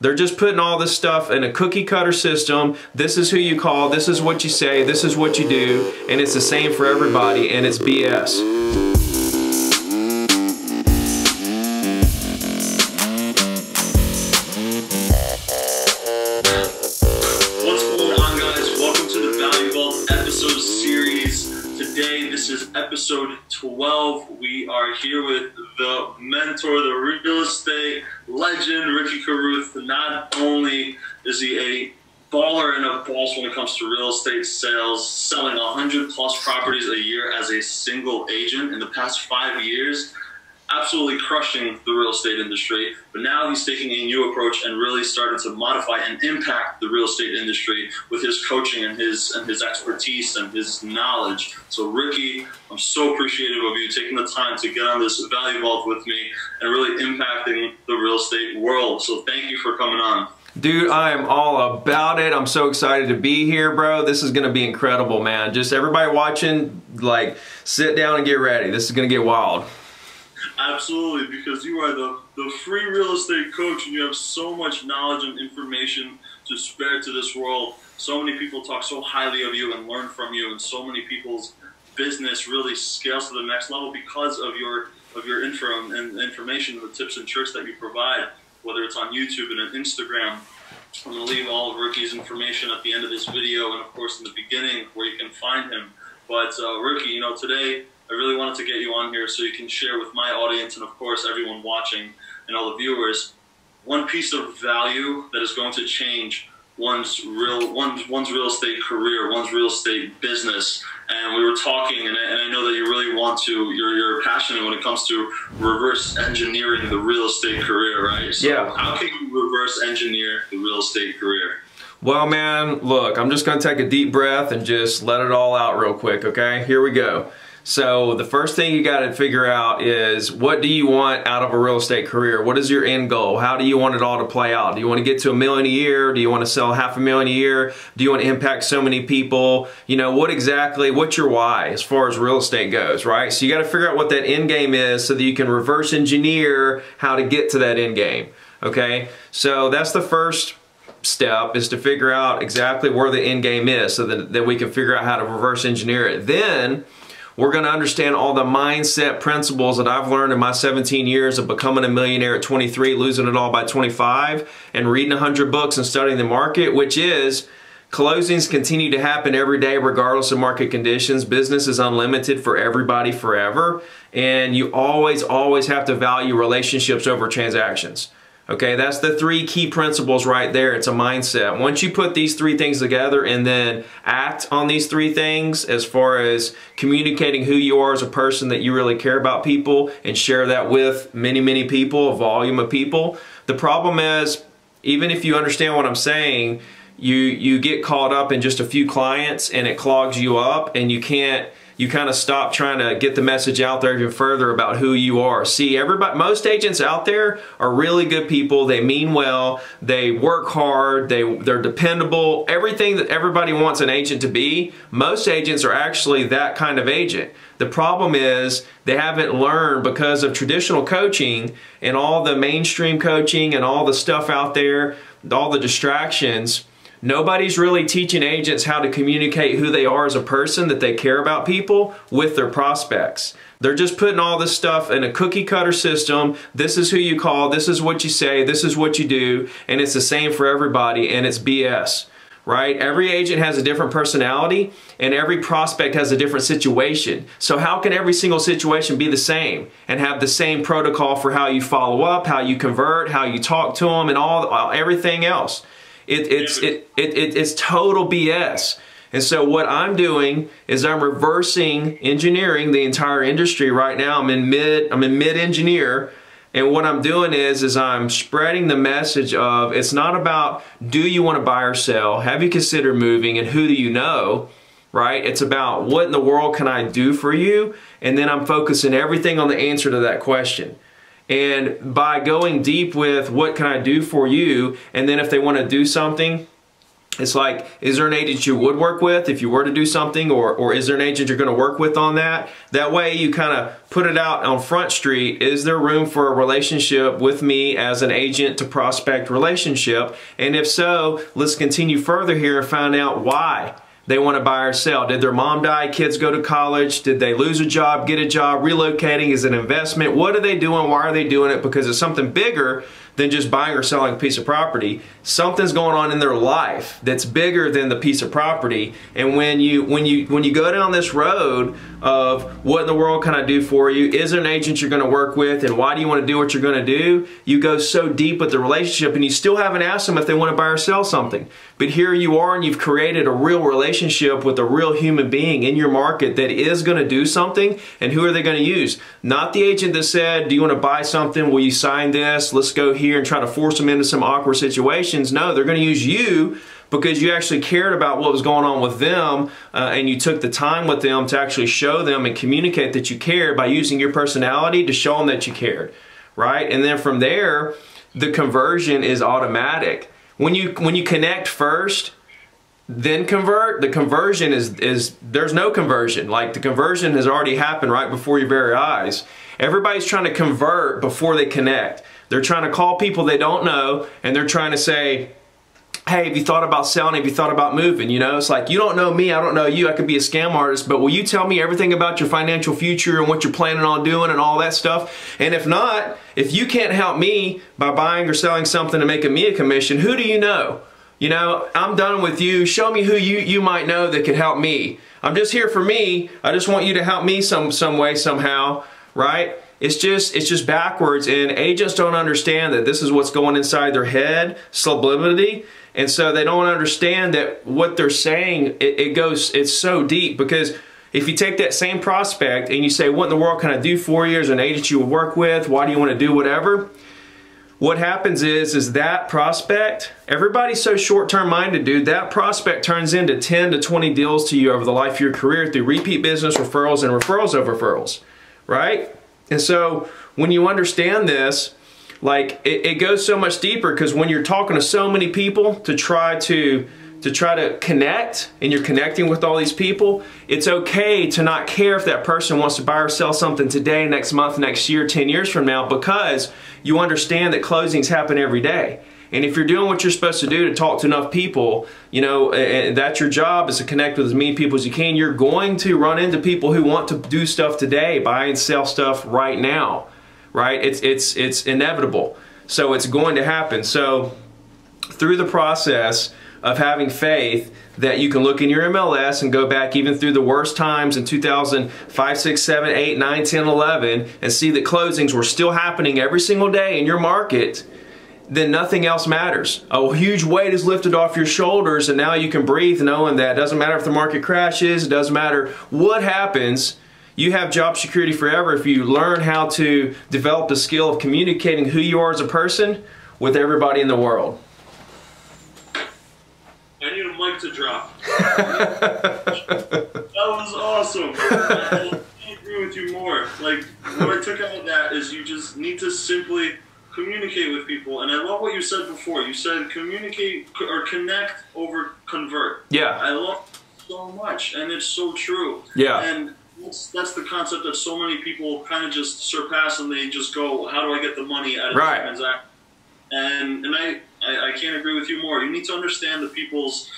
They're just putting all this stuff in a cookie cutter system. This is who you call, this is what you say, this is what you do, and it's the same for everybody, and it's BS. Episode 12. We are here with the mentor, the real estate legend, Ricky Carruth. Not only is he a baller and a boss when it comes to real estate sales, selling 100 plus properties a year as a single agent in the past 5 years, absolutely crushing the real estate industry. But now he's taking a new approach and really starting to modify and impact the real estate industry with his coaching and his expertise and his knowledge. So Ricky, I'm so appreciative of you taking the time to get on this value vault with me and really impacting the real estate world. So thank you for coming on. Dude, I am all about it. I'm so excited to be here, bro. This is going to be incredible, man. Just everybody watching, like, sit down and get ready. This is going to get wild. Absolutely, because you are the free real estate coach and you have so much knowledge and information to spare to this world. So many people talk so highly of you and learn from you, and so many people's business really scales to the next level because of your info and information, the tips and tricks that you provide, whether it's on YouTube and on Instagram. I'm going to leave all of Ricky's information at the end of this video and, of course, in the beginning where you can find him. But, Ricky, you know, today I really wanted to get you on here so you can share with my audience and, of course, everyone watching and all the viewers, one piece of value that is going to change one's real estate career, one's real estate business. And we were talking, and I know that you really want to, you're passionate when it comes to reverse engineering the real estate career, right? So yeah. How can you reverse engineer the real estate career? Well, man, look, I'm just going to take a deep breath and just let it all out real quick, okay? Here we go. So the first thing you got to figure out is, what do you want out of a real estate career? What is your end goal? How do you want it all to play out? Do you want to get to $1 million a year? Do you want to sell $500,000 a year? Do you want to impact so many people? You know, what exactly, what's your why as far as real estate goes, right? So you got to figure out what that end game is so that you can reverse engineer how to get to that end game, okay? So that's the first step, is to figure out exactly where the end game is so that we can figure out how to reverse engineer it. Then we're going to understand all the mindset principles that I've learned in my 17 years of becoming a millionaire at 23, losing it all by 25, and reading 100 books and studying the market, which is closings continue to happen every day regardless of market conditions. Business is unlimited for everybody forever. And you always, always have to value relationships over transactions. Okay, that's the three key principles right there. It's a mindset. Once you put these three things together and then act on these three things as far as communicating who you are as a person, that you really care about people and share that with many, many people, a volume of people. The problem is, even if you understand what I'm saying, you get caught up in just a few clients and it clogs you up, and you can't, you kind of stop trying to get the message out there even further about who you are. See, everybody, most agents out there are really good people. They mean well. They work hard. They're dependable. Everything that everybody wants an agent to be, most agents are actually that kind of agent. The problem is they haven't learned, because of traditional coaching and all the mainstream coaching and all the stuff out there, all the distractions, nobody's really teaching agents how to communicate who they are as a person, that they care about people, with their prospects. They're just putting all this stuff in a cookie cutter system. This is who you call, this is what you say, this is what you do, and it's the same for everybody, and it's BS, right? Every agent has a different personality, and every prospect has a different situation. So how can every single situation be the same and have the same protocol for how you follow up, how you convert, how you talk to them, and all everything else? It's total BS. And so what I'm doing is I'm reversing engineering the entire industry right now. I'm in mid engineer, and what I'm doing is I'm spreading the message of, it's not about do you want to buy or sell, have you considered moving, and who do you know, right? It's about what in the world can I do for you, and then I'm focusing everything on the answer to that question. And by going deep with what can I do for you, and then if they want to do something, It's like, is there an agent you would work with if you were to do something, or is there an agent you're going to work with on that? That way you kind of put it out on Front Street. Is there room for a relationship with me as an agent to prospect relationship? And if so, let's continue further here and find out why they want to buy or sell. Did their mom die? Kids go to college? Did they lose a job? Get a job? Relocating is an investment? What are they doing? Why are they doing it? Because it's something bigger than just buying or selling a piece of property. Something's going on in their life that's bigger than the piece of property. And when you go down this road of what in the world can I do for you, is there an agent you're gonna work with, and why do you wanna do what you're gonna do, you go so deep with the relationship, and you still haven't asked them if they wanna buy or sell something. But here you are, and you've created a real relationship with a real human being in your market that is gonna do something. And who are they gonna use? Not the agent that said, do you wanna buy something, will you sign this, let's go here, and try to force them into some awkward situations. No, they're going to use you because you actually cared about what was going on with them, and you took the time with them to actually show them and communicate that you cared by using your personality to show them that you cared, right? And then from there, the conversion is automatic. When you connect first, then convert, the conversion is there's no conversion. Like, the conversion has already happened right before your very eyes. Everybody's trying to convert before they connect. They're trying to call people they don't know, and they're trying to say, hey, have you thought about selling? Have you thought about moving? You know, it's like, you don't know me, I don't know you, I could be a scam artist, but will you tell me everything about your financial future and what you're planning on doing and all that stuff? And if not, if you can't help me by buying or selling something and making me a commission, who do you know? You know, I'm done with you. Show me who you might know that could help me. I'm just here for me. I just want you to help me some way, somehow, right? It's just backwards, and agents don't understand that this is what's going inside their head, subliminally, and so they don't understand that what they're saying, it's so deep. Because if you take that same prospect and you say, what in the world can I do for you, as an agent you would work with, why do you want to do whatever? What happens is that prospect, everybody's so short-term minded, dude, that prospect turns into 10 to 20 deals to you over the life of your career through repeat business, referrals, and referrals of referrals, right? And so when you understand this, like, it goes so much deeper, because when you're talking to so many people to try to connect, and you're connecting with all these people, it's okay to not care if that person wants to buy or sell something today, next month, next year, 10 years from now, because you understand that closings happen every day. And if you're doing what you're supposed to do to talk to enough people, you know, and that's your job, is to connect with as many people as you can, you're going to run into people who want to do stuff today, buy and sell stuff right now, right? It's inevitable. So it's going to happen. So through the process of having faith that you can look in your MLS and go back even through the worst times in 2005, 6, 7, 8, 9, 10, 11, and see that closings were still happening every single day in your market, then nothing else matters. A huge weight is lifted off your shoulders, and now you can breathe knowing that it doesn't matter if the market crashes, it doesn't matter what happens, you have job security forever if you learn how to develop the skill of communicating who you are as a person with everybody in the world. I need a mic to drop. That was awesome. I agree with you more. Like, what I took out of that is you just need to simply communicate with people, and I love what you said before. You said communicate or connect over convert. Yeah, I love it so much, and it's so true. Yeah, and that's the concept that so many people kind of just surpass, and they just go, "How do I get the money out of this transaction?" And I can't agree with you more. You need to understand the people's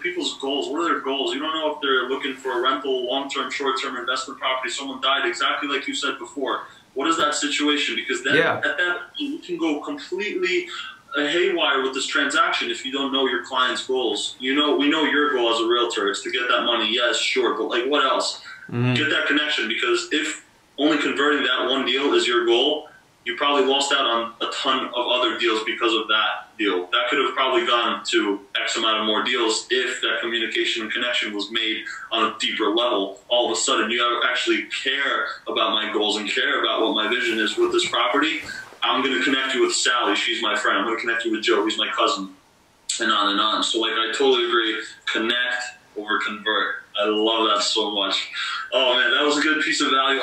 people's goals. What are their goals? You don't know if they're looking for a rental, long-term, short-term investment property. Someone died, exactly like you said before. What is that situation? Because then at that you can go completely haywire with this transaction if you don't know your client's goals. You know, we know your goal as a realtor is to get that money. Yes, sure, but like, what else? Mm-hmm. Get that connection, because if only converting that one deal is your goal, you probably lost out on a ton of other deals because of that deal. That could have probably gone to X amount of more deals if that communication and connection was made on a deeper level. All of a sudden, you actually care about my goals and care about what my vision is with this property. I'm going to connect you with Sally. She's my friend. I'm going to connect you with Joe. He's my cousin, and on and on. So, like, I totally agree. Connect over convert. I love that so much. Oh man, that was a good piece of value.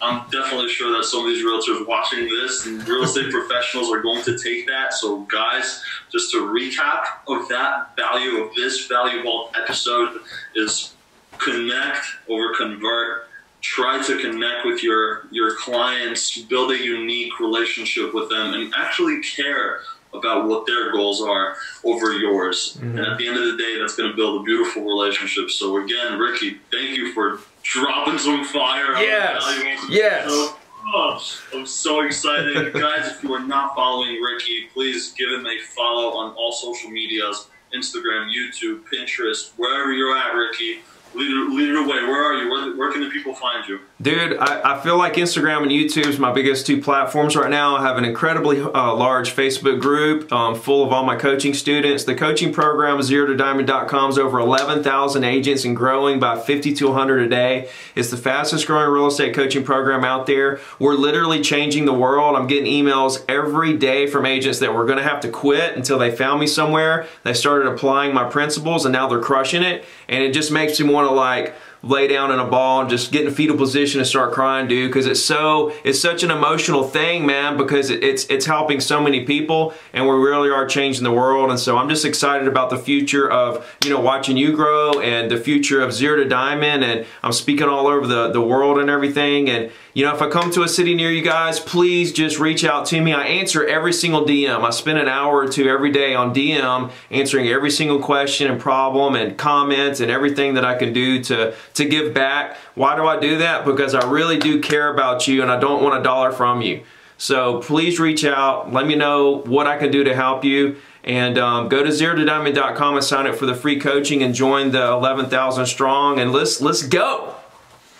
I'm definitely sure that some of these realtors watching this and real estate professionals are going to take that. So guys, just to recap of that value of this valuable episode is connect over convert. Try to connect with your clients, build a unique relationship with them, and actually care about what their goals are over yours. Mm-hmm. And at the end of the day, that's going to build a beautiful relationship. So again, Ricky, thank you for dropping some fire. Yes, yes. Oh, I'm so excited. Guys, if you are not following Ricky, please give him a follow on all social medias, Instagram, YouTube, Pinterest, wherever you're at, Ricky. Lead it away. Where are you? Where can the people find you? Dude, I feel like Instagram and YouTube is my biggest two platforms right now. I have an incredibly large Facebook group full of all my coaching students. The coaching program, ZeroToDiamond.com, is over 11,000 agents and growing by 50 to 100 a day. It's the fastest growing real estate coaching program out there. We're literally changing the world. I'm getting emails every day from agents that were going to have to quit until they found me somewhere. They started applying my principles and now they're crushing it. And it just makes me want to like lay down in a ball and just get in a fetal position and start crying, dude, because it's such an emotional thing, man, because it's helping so many people and we really are changing the world. And so I'm just excited about the future of, you know, watching you grow and the future of Zero to Diamond, and I'm speaking all over the world and everything. And you know, if I come to a city near you guys, please just reach out to me. I answer every single DM. I spend an hour or two every day on DM answering every single question and problem and comments and everything that I can do to give back. Why do I do that? Because I really do care about you and I don't want a dollar from you. So please reach out. Let me know what I can do to help you. And go to ZeroToDiamond.com and sign up for the free coaching and join the 11,000 strong. And let's go.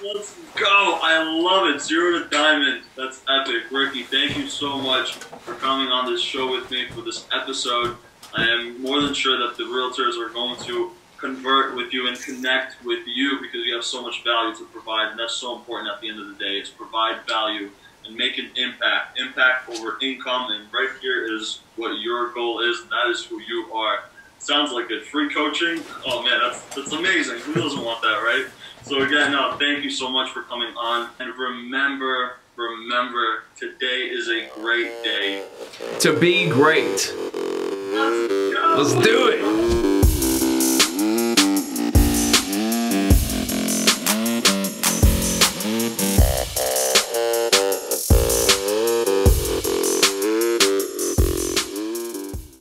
Let's go. I love it. Zero to Diamond. That's epic. Ricky, thank you so much for coming on this show with me for this episode. I am more than sure that the realtors are going to convert with you and connect with you because you have so much value to provide, and that's so important at the end of the day, is provide value and make an impact. Impact over income, and right here is what your goal is, and that is who you are. Sounds like good. Free coaching. Oh man, that's amazing. Who doesn't want that, right? So again, no, thank you so much for coming on. And remember, today is a great day to be great. Let's do it.